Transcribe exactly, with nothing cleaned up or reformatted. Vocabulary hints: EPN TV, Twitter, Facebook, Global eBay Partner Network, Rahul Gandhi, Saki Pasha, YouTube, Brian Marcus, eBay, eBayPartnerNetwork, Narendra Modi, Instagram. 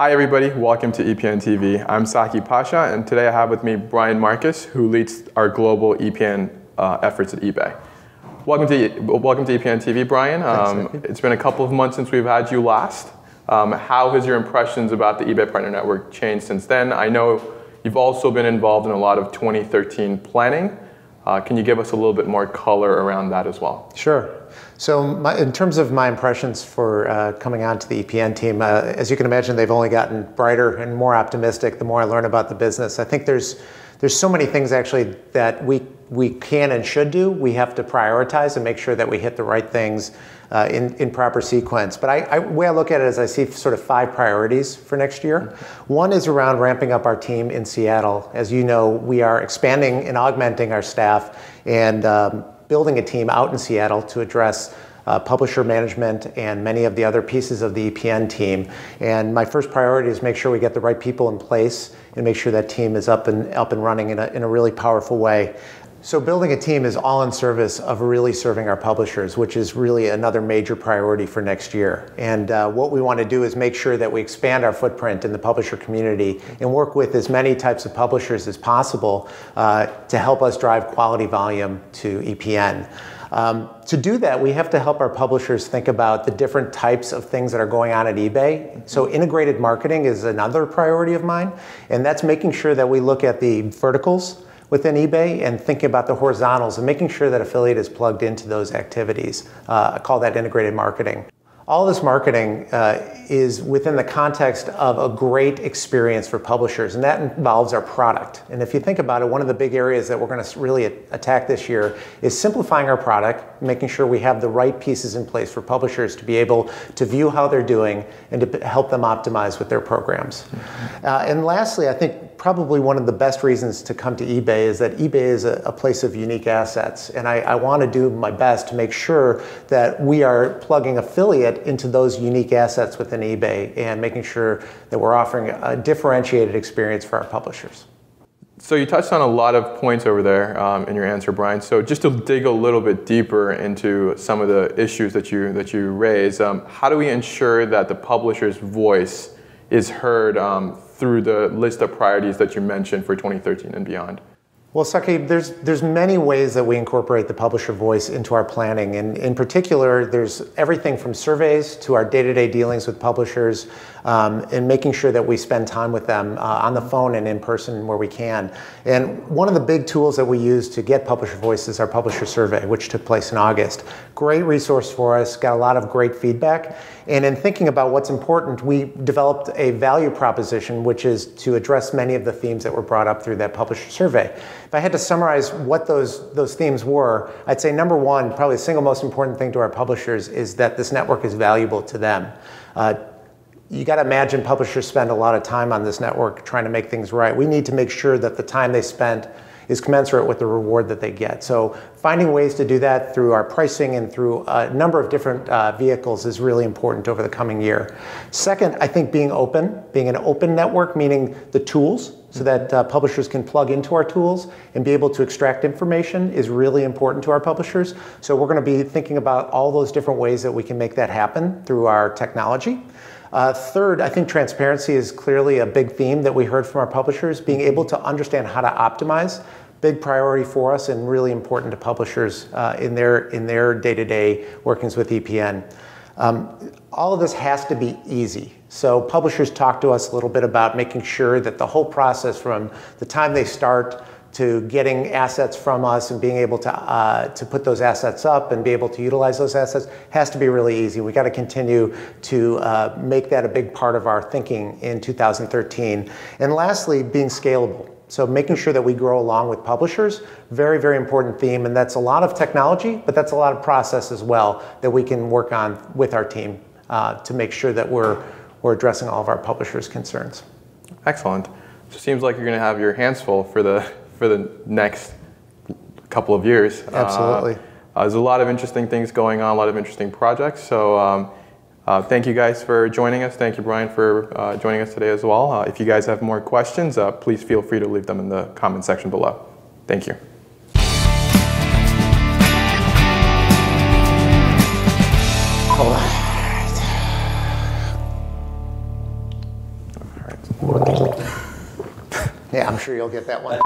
Hi everybody, welcome to E P N T V. I'm Saki Pasha, and today I have with me Brian Marcus, who leads our global E P N uh, efforts at eBay. Welcome to, welcome to E P N T V, Brian. Um, Thanks, it's been a couple of months since we've had you last. Um, how has your impressions about the eBay Partner Network changed since then? I know you've also been involved in a lot of twenty thirteen planning. Uh, can you give us a little bit more color around that as well? Sure. So my, in terms of my impressions for uh, coming on to the E P N team, uh, as you can imagine, they've only gotten brighter and more optimistic the more I learn about the business. I think there's there's so many things actually that we we can and should do. We have to prioritize and make sure that we hit the right things uh, in, in proper sequence. But I, I, the way I look at it is I see sort of five priorities for next year. One is around ramping up our team in Seattle. As you know, we are expanding and augmenting our staff and um, building a team out in Seattle to address uh, publisher management and many of the other pieces of the E P N team. And my first priority is make sure we get the right people in place and make sure that team is up and, up and running in a, in a really powerful way. So building a team is all in service of really serving our publishers, which is really another major priority for next year. And uh, what we want to do is make sure that we expand our footprint in the publisher community and work with as many types of publishers as possible uh, to help us drive quality volume to E P N. Um, to do that, we have to help our publishers think about the different types of things that are going on at eBay. So integrated marketing is another priority of mine, and that's making sure that we look at the verticals within eBay and thinking about the horizontals and making sure that affiliate is plugged into those activities. Uh, I call that integrated marketing. All this marketing uh, is within the context of a great experience for publishers, and that involves our product. And if you think about it, one of the big areas that we're going to really attack this year is simplifying our product, making sure we have the right pieces in place for publishers to be able to view how they're doing and to help them optimize with their programs. Mm-hmm. uh, and lastly, I think probably one of the best reasons to come to eBay is that eBay is a, a place of unique assets, and I, I want to do my best to make sure that we are plugging affiliate into those unique assets within eBay and making sure that we're offering a differentiated experience for our publishers. So you touched on a lot of points over there um, in your answer, Brian. So just to dig a little bit deeper into some of the issues that you, that you raise, um, how do we ensure that the publisher's voice is heard um, through the list of priorities that you mentioned for twenty thirteen and beyond? Well, Saki, there's, there's many ways that we incorporate the publisher voice into our planning. And in particular, there's everything from surveys to our day-to-day dealings with publishers um, and making sure that we spend time with them uh, on the phone and in person where we can. And one of the big tools that we use to get publisher voice is our publisher survey, which took place in August. Great resource for us, got a lot of great feedback. And in thinking about what's important, we developed a value proposition, which is to address many of the themes that were brought up through that publisher survey. If I had to summarize what those, those themes were, I'd say number one, probably the single most important thing to our publishers is that this network is valuable to them. Uh, you gotta imagine publishers spend a lot of time on this network trying to make things right. We need to make sure that the time they spent is commensurate with the reward that they get. So finding ways to do that through our pricing and through a number of different uh, vehicles is really important over the coming year. Second, I think being open, being an open network, meaning the tools, so that uh, publishers can plug into our tools and be able to extract information is really important to our publishers. So we're gonna be thinking about all those different ways that we can make that happen through our technology. Uh, third, I think transparency is clearly a big theme that we heard from our publishers, being able to understand how to optimize. Big priority for us and really important to publishers uh, in their in their day-to-day workings with E P N. Um, all of this has to be easy. So publishers talk to us a little bit about making sure that the whole process from the time they start to getting assets from us and being able to, uh, to put those assets up and be able to utilize those assets has to be really easy. We got to continue to uh, make that a big part of our thinking in two thousand thirteen. And lastly, being scalable. So making sure that we grow along with publishers, very, very important theme. And that's a lot of technology, but that's a lot of process as well that we can work on with our team uh, to make sure that we're, we're addressing all of our publishers' concerns. Excellent. So it seems like you're gonna have your hands full for the, for the next couple of years. Absolutely. Uh, uh, there's a lot of interesting things going on, a lot of interesting projects. So um, uh, thank you guys for joining us. Thank you, Brian, for uh, joining us today as well. Uh, if you guys have more questions, uh, please feel free to leave them in the comment section below. Thank you. All right. Yeah, I'm sure you'll get that one.